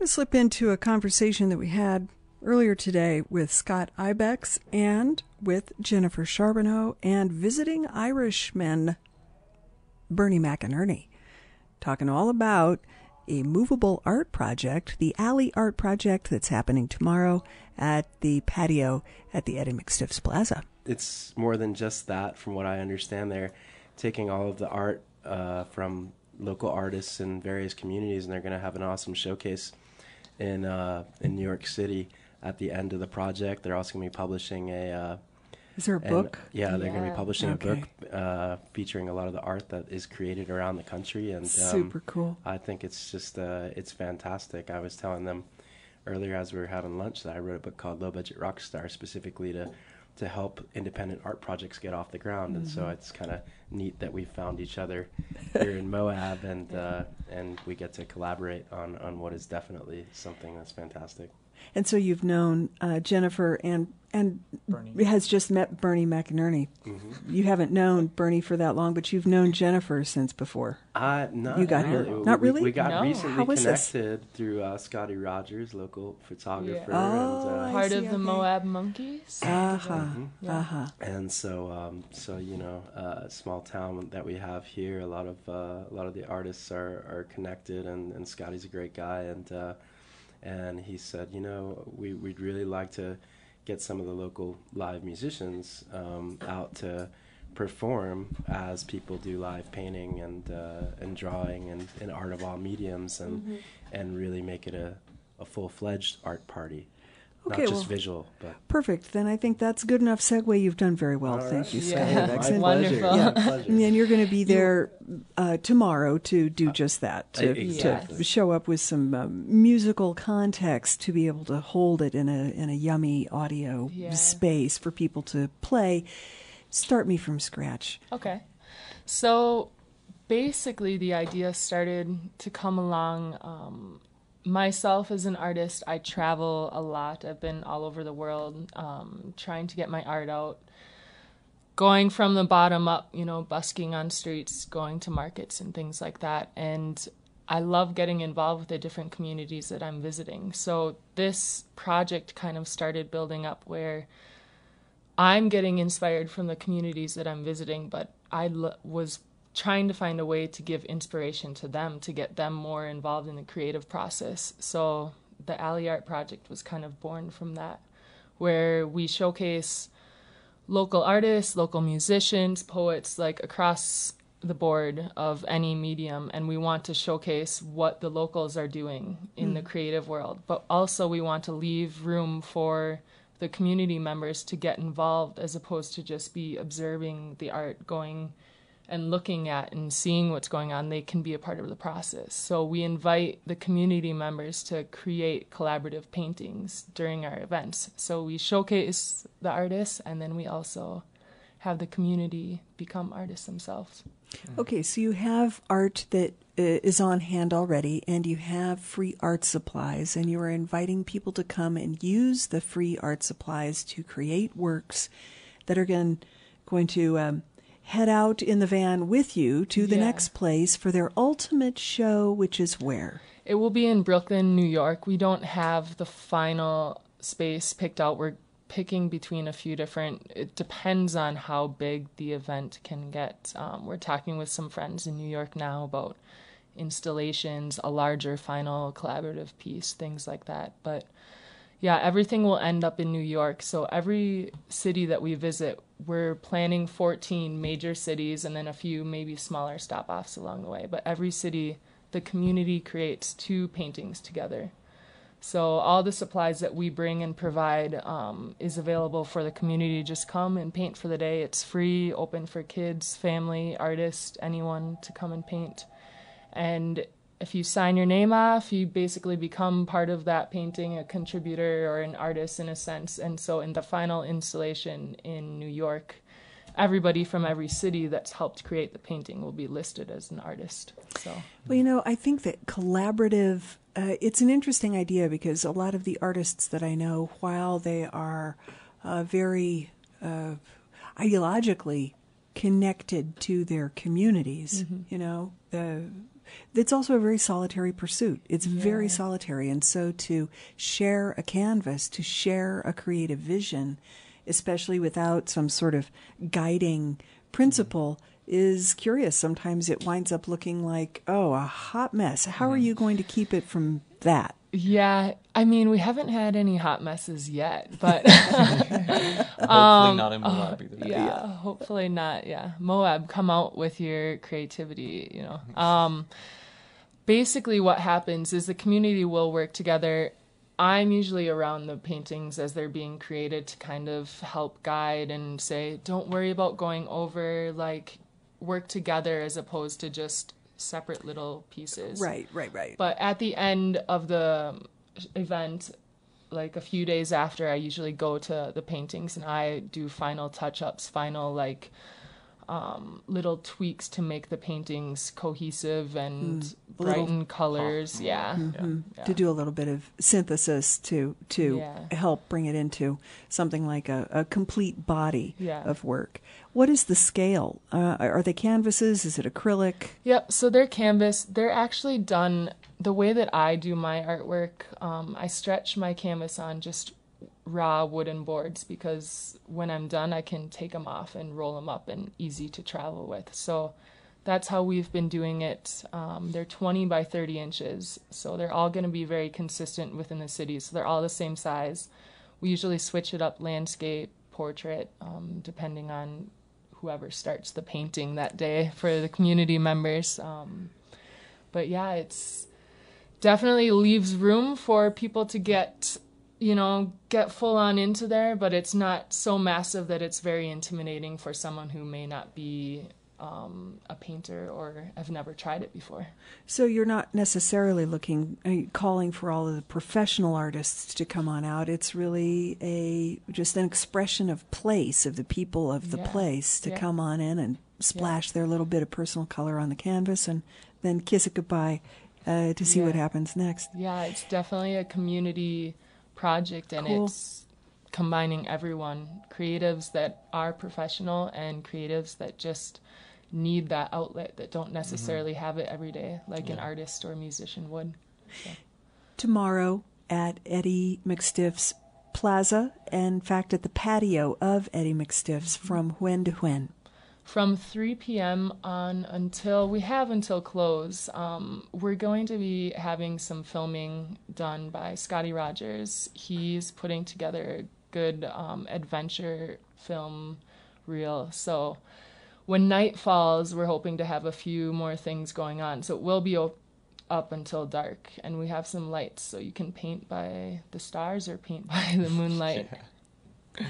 I'm going to slip into a conversation that we had earlier today with Scott Ibex and with Jennifer Charbonneau and visiting Irishman Bernie McInerney, talking all about a movable art project, the Alley Art Project, that's happening tomorrow at the patio at the Eddie McStiffs Plaza. It's more than just that, from what I understand. They're taking all of the art from local artists in various communities, and they're going to have an awesome showcase in New York City at the end of the project. They're also going to be publishing a... Is there a book? Yeah, they're going to be publishing a book featuring a lot of the art that is created around the country. And super cool. I think it's just, it's fantastic. I was telling them earlier as we were having lunch that I wrote a book called Low Budget Rockstar specifically to help independent art projects get off the ground. Mm-hmm. And so it's kind of neat that we found each other here in Moab and we get to collaborate on what is definitely something that's fantastic. And so you've known Jennifer and Bernie. Has just met Bernie McInerney. Mm-hmm. You haven't known Bernie for that long, but you've known Jennifer since before. Not really. Not really? We got recently connected through Scotty Rogers, local photographer. Yeah. Part of the Moab Monkeys. Uh-huh. Mm-hmm. Yeah. Uh-huh. And so, small town that we have here, a lot of the artists are connected, and Scotty's a great guy, and he said, we'd really like to get some of the local live musicians out to perform as people do live painting and drawing and art of all mediums and really make it a full-fledged art party. Okay, not just visual. But. Perfect. Then I think that's a good enough segue. You've done very well. Thank you, Scott. Yeah. Wonderful. Yeah. And you're going to be there tomorrow to do just that, to show up with some musical context to be able to hold it in a yummy audio space for people to play. Start me from scratch. Okay. So basically the idea started to come along... myself as an artist, I travel a lot. I've been all over the world trying to get my art out, going from the bottom up, busking on streets, going to markets and things like that. And I love getting involved with the different communities that I'm visiting. So this project kind of started building up where I'm getting inspired from the communities that I'm visiting, but I was trying to find a way to give inspiration to them, to get them more involved in the creative process. So the Alley Art Project was kind of born from that, where we showcase local artists, local musicians, poets, like across the board of any medium, and we want to showcase what the locals are doing in the creative world. But also we want to leave room for the community members to get involved as opposed to just be observing the art, going and looking at and seeing what's going on. They can be a part of the process. So we invite the community members to create collaborative paintings during our events. So we showcase the artists, and then we also have the community become artists themselves. Okay, so you have art that is on hand already, and you have free art supplies, and you are inviting people to come and use the free art supplies to create works that are going to... head out in the van with you to the next place for their ultimate show, which is where? It will be in Brooklyn, New York. We don't have the final space picked out. We're picking between a few different... It depends on how big the event can get. We're talking with some friends in New York now about installations, a larger final collaborative piece, things like that. But yeah, everything will end up in New York. So every city that we visit, we're planning 14 major cities and then a few maybe smaller stop-offs along the way. But every city, the community creates 2 paintings together. So all the supplies that we bring and provide is available for the community. Just come and paint for the day. It's free, open for kids, family, artists, anyone to come and paint. And if you sign your name off, you basically become part of that painting, a contributor or an artist in a sense. And so in the final installation in New York, everybody from every city that's helped create the painting will be listed as an artist. So, well, I think that collaborative, it's an interesting idea, because a lot of the artists that I know, while they are very ideologically connected to their communities, It's also a very solitary pursuit. It's very solitary. And so to share a canvas, to share a creative vision, especially without some sort of guiding principle, is curious. Sometimes it winds up looking like, oh, a hot mess. How are you going to keep it from that? Yeah, I mean, we haven't had any hot messes yet, but hopefully not in Moab either. Yeah, hopefully not. Yeah, Moab, come out with your creativity. You know, basically what happens is the community will work together. I'm usually around the paintings as they're being created to kind of help guide and say, don't worry about going over. Like, work together as opposed to just separate little pieces. Right. But at the end of the event, like a few days after, I usually go to the paintings and I do final touch-ups, final like little tweaks to make the paintings cohesive and brighten colors. Pop. Yeah. Mm-hmm. Yeah. To do a little bit of synthesis to help bring it into something like a complete body of work. What is the scale? Are they canvases? Is it acrylic? Yep. So they're canvas. They're actually done the way that I do my artwork. I stretch my canvas on just raw wooden boards because when I'm done, I can take them off and roll them up and easy to travel with. So that's how we've been doing it. They're 20 by 30 inches. So they're all going to be very consistent within the city. So they're all the same size. We usually switch it up, landscape, portrait, depending on whoever starts the painting that day for the community members. But yeah, it's definitely leaves room for people to get full on into there, but it's not so massive that it's very intimidating for someone who may not be a painter or have never tried it before. So you're not necessarily calling for all of the professional artists to come on out. It's really just an expression of place, of the people of the place to come on in and splash their little bit of personal color on the canvas and then kiss it goodbye to see what happens next. Yeah, it's definitely a community project and it's combining everyone, creatives that are professional and creatives that just need that outlet, that don't necessarily have it every day like an artist or musician would. So. Tomorrow at Eddie McStiffs Plaza, in fact at the patio of Eddie McStiffs, from when to when? From 3 p.m. on until close. We're going to be having some filming done by Scotty Rogers. He's putting together a good adventure film reel. So when night falls, we're hoping to have a few more things going on. So it will be up until dark, and we have some lights, so you can paint by the stars or paint by the moonlight.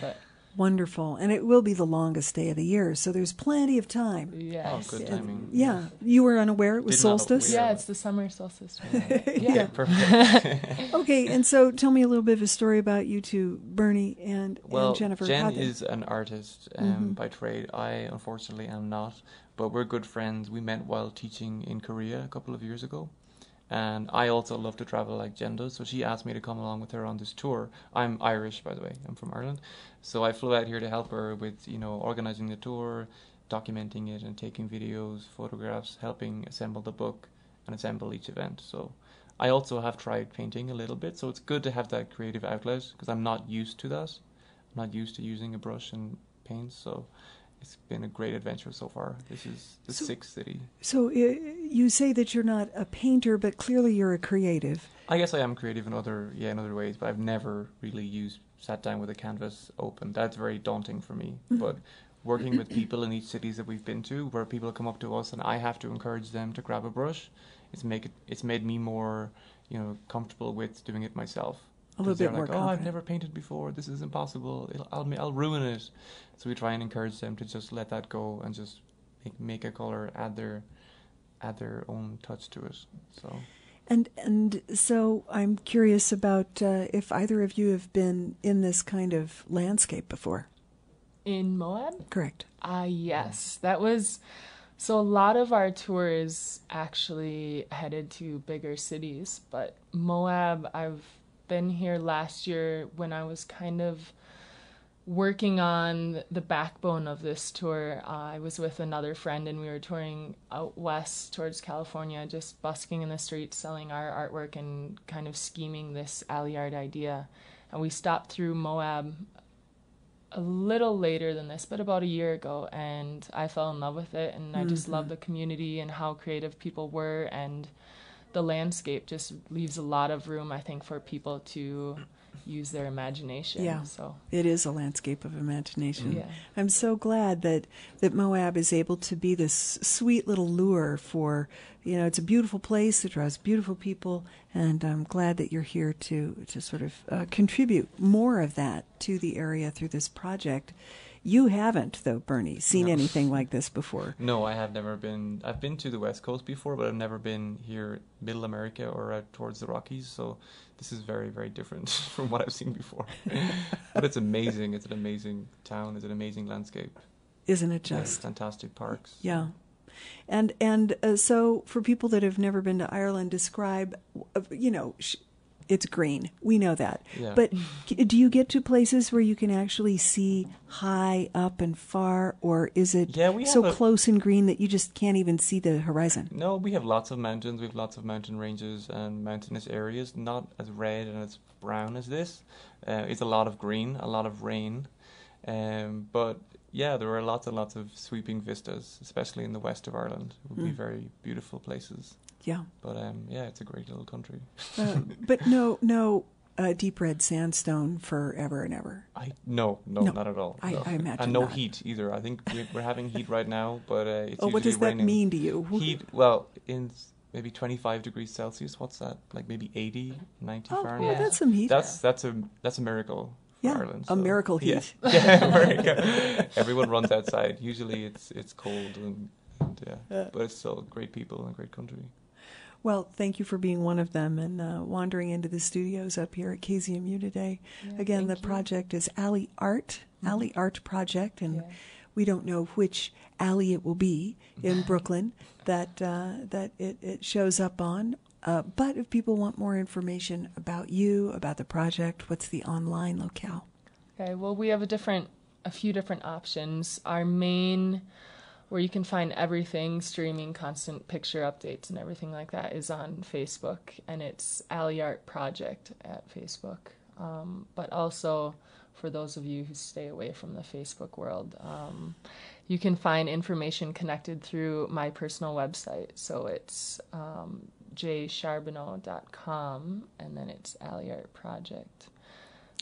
But wonderful. And it will be the longest day of the year, so there's plenty of time. Yes. Oh, good timing. Yeah. You were unaware it was solstice? Yeah, it's the summer solstice. Yeah. Yeah, perfect. Okay, and so tell me a little bit of a story about you two, Bernie and Jennifer. Jen is an artist by trade. I, unfortunately, am not, but we're good friends. We met while teaching in Korea a couple of years ago. And I also love to travel like Jen does, so she asked me to come along with her on this tour. I'm Irish, by the way. I'm from Ireland. So I flew out here to help her with, organizing the tour, documenting it and taking videos, photographs, helping assemble the book and assemble each event. So I also have tried painting a little bit, so it's good to have that creative outlet because I'm not used to that. I'm not used to using a brush and paints, so it's been a great adventure so far. This is the sixth city. So you say that you're not a painter, but clearly you're a creative. I guess I am creative in other ways, but I've never really sat down with a canvas open. That's very daunting for me. Mm-hmm. But working with people in each cities that we've been to, where people come up to us and I have to encourage them to grab a brush, it's made me more, comfortable with doing it myself. A little bit more confident. I've never painted before. This is impossible. I'll ruin it. So we try and encourage them to just let that go and just make a color, add their own touch to it. So. And so I'm curious about if either of you have been in this kind of landscape before. In Moab? Correct. Yes. That was. So a lot of our tours actually headed to bigger cities, but Moab, I've been here last year when I was kind of working on the backbone of this tour, I was with another friend and we were touring out west towards California, just busking in the streets, selling our artwork and kind of scheming this alley art idea. And we stopped through Moab a little later than this, but about a year ago, and I fell in love with it, and I just love the community and how creative people were, and the landscape just leaves a lot of room, I think, for people to use their imagination. Yeah, so it is a landscape of imagination. Yeah. I'm so glad that Moab is able to be this sweet little lure for, you know, it's a beautiful place, it draws beautiful people, and I'm glad that you're here to sort of contribute more of that to the area through this project. You haven't, though, Bernie, seen anything like this before. No, I have never been. I've been to the West Coast before, but I've never been here, Middle America or towards the Rockies, so this is very, very different from what I've seen before. But it's amazing. It's an amazing town. It's an amazing landscape. Isn't it just? Yeah, fantastic parks. Yeah. And so for people that have never been to Ireland, describe, you know, it's green. We know that. Yeah. But do you get to places where you can actually see high up and far, or is it close and green that you just can't even see the horizon? No, we have lots of mountains. We have lots of mountain ranges and mountainous areas, not as red and as brown as this. It's a lot of green, a lot of rain. But yeah, there are lots and lots of sweeping vistas, especially in the west of Ireland. It would be very beautiful places. Yeah. But it's a great little country. But no deep red sandstone forever and ever. No, not at all. I imagine and no heat either. I think we're having heat right now, but it's usually raining. What does that mean to you? Heat, well, in maybe 25 degrees Celsius, what's that? Like maybe 80, 90 Fahrenheit? Oh, that's some heat. That's a miracle. Yeah, Ireland, so. A miracle heat. Yeah. Everyone runs outside. Usually it's cold and but it's still great people and great country. Well, thank you for being one of them and wandering into the studios up here at KZMU today. Yeah, again, the project is Alley Art, Alley Art Project, and we don't know which alley it will be in Brooklyn that it shows up on. But if people want more information about you, about the project, what's the online locale? Okay, well, we have a few different options. Our main, where you can find everything, streaming, constant picture updates and everything like that, is on Facebook, and it's Alley Art Project at Facebook. But also, for those of you who stay away from the Facebook world, you can find information connected through my personal website. So it's jcharbonneau.com, and then it's Alley Art Project.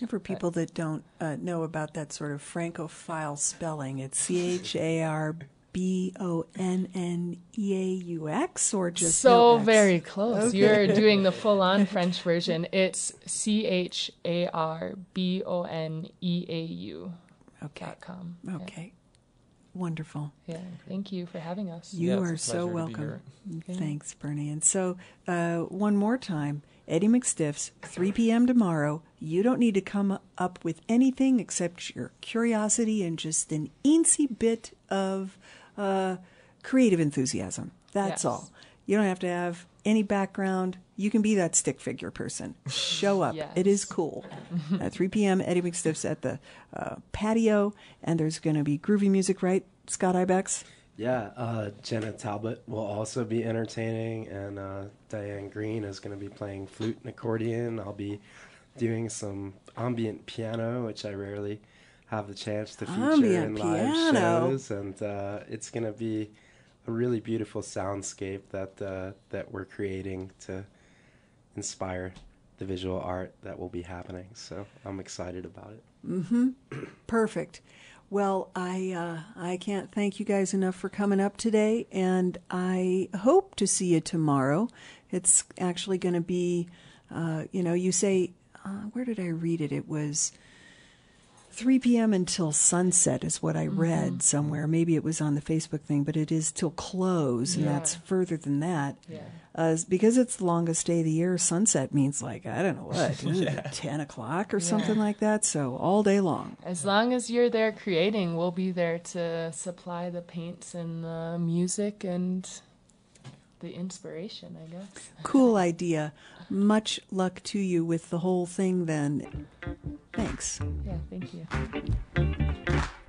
And for people that don't know about that sort of Francophile spelling, it's C-H-A-R-B-O-N-N-E-A-U-X, or just so no very close. Okay. You're doing the full-on French version. It's C-H-A-R-B-O-N-E-A-U.com. Okay. Wonderful. Yeah, thank you for having us. You are so welcome. Thanks, Bernie. And so one more time, Eddie McStiffs, 3 p.m. tomorrow. You don't need to come up with anything except your curiosity and just an eensy bit of creative enthusiasm. That's all. You don't have to have any background. You can be that stick figure person. Show up. Yes. It is cool. At 3 p.m., Eddie McStiffs at the patio, and there's going to be groovy music, right, Scott Ibex? Yeah, Jenna Talbot will also be entertaining, and Diane Green is going to be playing flute and accordion. I'll be doing some ambient piano, which I rarely have the chance to feature ambient in live shows, and it's going to be a really beautiful soundscape that we're creating to inspire the visual art that will be happening. So I'm excited about it. Mm-hmm. Perfect. Well, I can't thank you guys enough for coming up today, and I hope to see you tomorrow. It's actually going to be, you say, where did I read it? It was 3 p.m. until sunset is what I read somewhere. Maybe it was on the Facebook thing, but it is till close, and that's further than that. Yeah. Because it's the longest day of the year, sunset means like, I don't know what, 10 o'clock or something like that, so all day long. As long as you're there creating, we'll be there to supply the paints and the music and the inspiration, I guess. Cool idea. Much luck to you with the whole thing then. Thanks. Yeah, thank you.